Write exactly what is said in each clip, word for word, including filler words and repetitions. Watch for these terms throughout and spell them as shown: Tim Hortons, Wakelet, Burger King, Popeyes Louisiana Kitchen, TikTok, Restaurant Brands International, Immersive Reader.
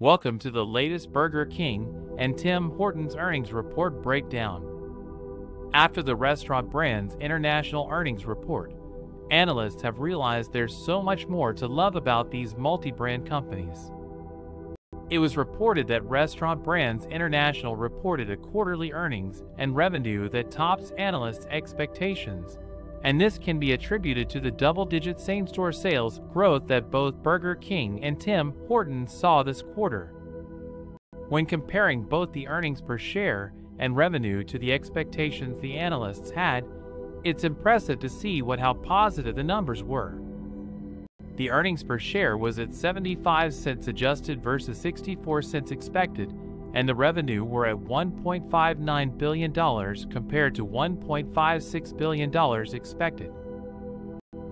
Welcome to the latest Burger King and Tim Hortons earnings report breakdown. After the Restaurant Brands International earnings report, analysts have realized there's so much more to love about these multi-brand companies. It was reported that Restaurant Brands International reported a quarterly earnings and revenue that tops analysts' expectations, and this can be attributed to the double-digit same-store sales growth that both Burger King and Tim Hortons saw this quarter. When comparing both the earnings per share and revenue to the expectations the analysts had, it's impressive to see what how positive the numbers were. The earnings per share was at seventy-five cents adjusted versus sixty-four cents expected, and the revenue were at one point five nine billion dollars compared to one point five six billion dollars expected.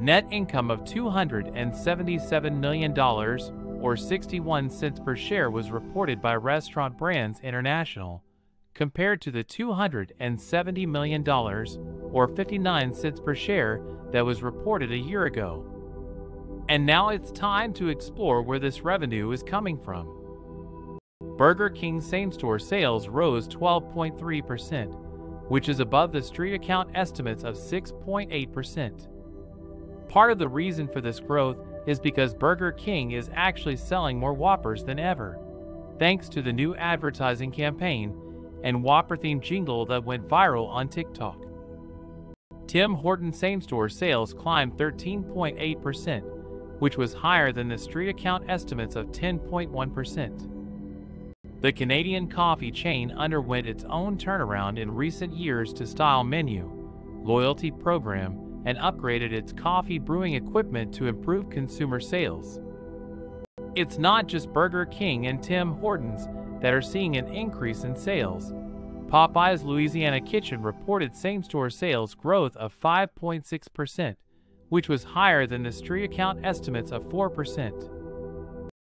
Net income of two hundred seventy-seven million dollars or sixty-one cents per share was reported by Restaurant Brands International, compared to the two hundred seventy million dollars or fifty-nine cents per share that was reported a year ago. And now it's time to explore where this revenue is coming from. Burger King's same-store sales rose twelve point three percent, which is above the street account estimates of six point eight percent. Part of the reason for this growth is because Burger King is actually selling more Whoppers than ever, thanks to the new advertising campaign and Whopper-themed jingle that went viral on TikTok. Tim Hortons' same-store sales climbed thirteen point eight percent, which was higher than the street account estimates of ten point one percent. The Canadian coffee chain underwent its own turnaround in recent years to style menu, loyalty program, and upgraded its coffee brewing equipment to improve consumer sales. It's not just Burger King and Tim Hortons that are seeing an increase in sales. Popeyes Louisiana Kitchen reported same-store sales growth of five point six percent, which was higher than the street account estimates of four percent.